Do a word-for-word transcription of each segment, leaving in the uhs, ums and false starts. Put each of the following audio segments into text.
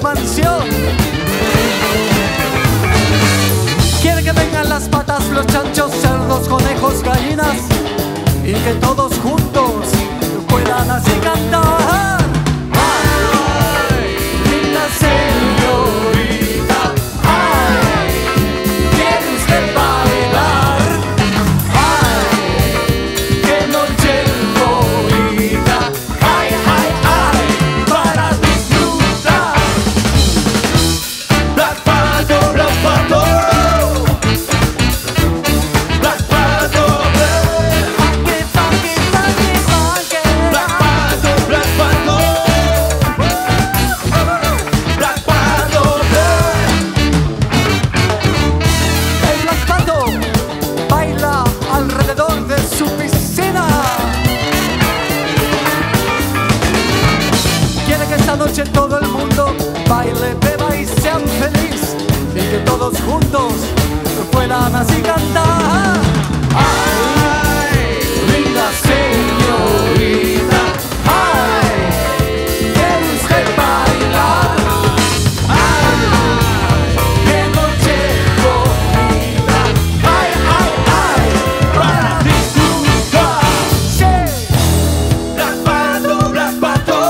su mansión. Quiere que vengan las patas, los chanchos, cerdos, conejos, gallinas, y que todos juntos puedan así cantar. Que todo el mundo baile, beba y sean feliz, y que todos juntos puedan así cantar. Ay, linda señorita, ay, ¿quiere usted bailar? Ay, qué noche bonita, ay, ay, ay, para disfrutar. Sí. Black Pato, Black Pato,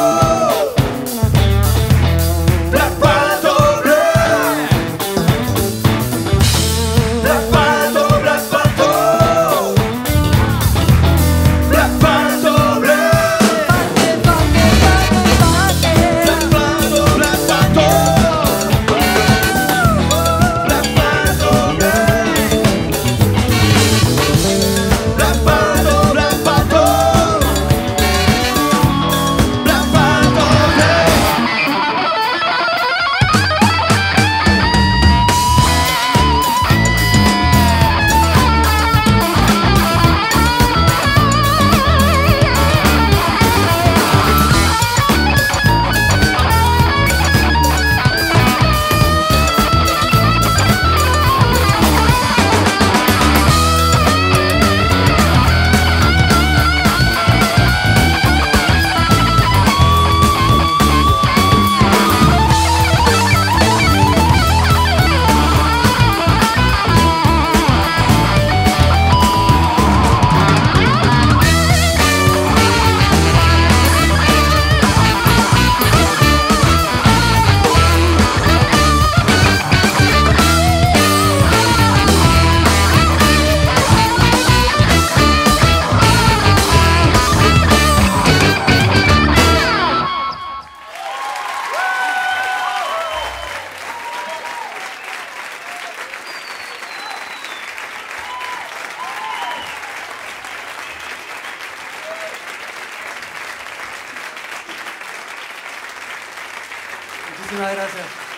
muchísimas gracias.